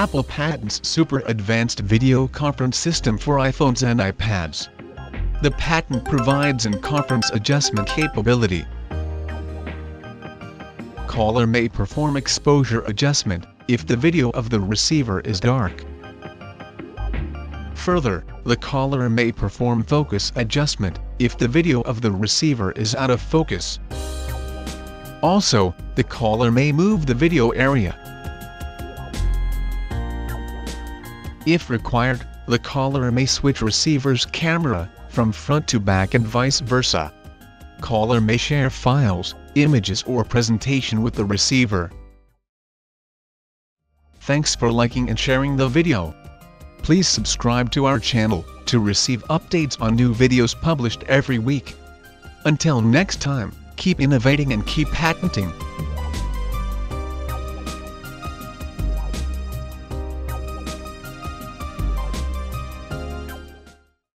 Apple patents super advanced video conference system for iPhones and iPads. The patent provides in conference adjustment capability. Caller may perform exposure adjustment if the video of the receiver is dark. Further, the caller may perform focus adjustment if the video of the receiver is out of focus. Also, the caller may move the video area. If required, the caller may switch receiver's camera from front to back and vice versa. Caller may share files, images or presentation with the receiver. Thanks for liking and sharing the video. Please subscribe to our channel to receive updates on new videos published every week. Until next time, keep innovating and keep patenting.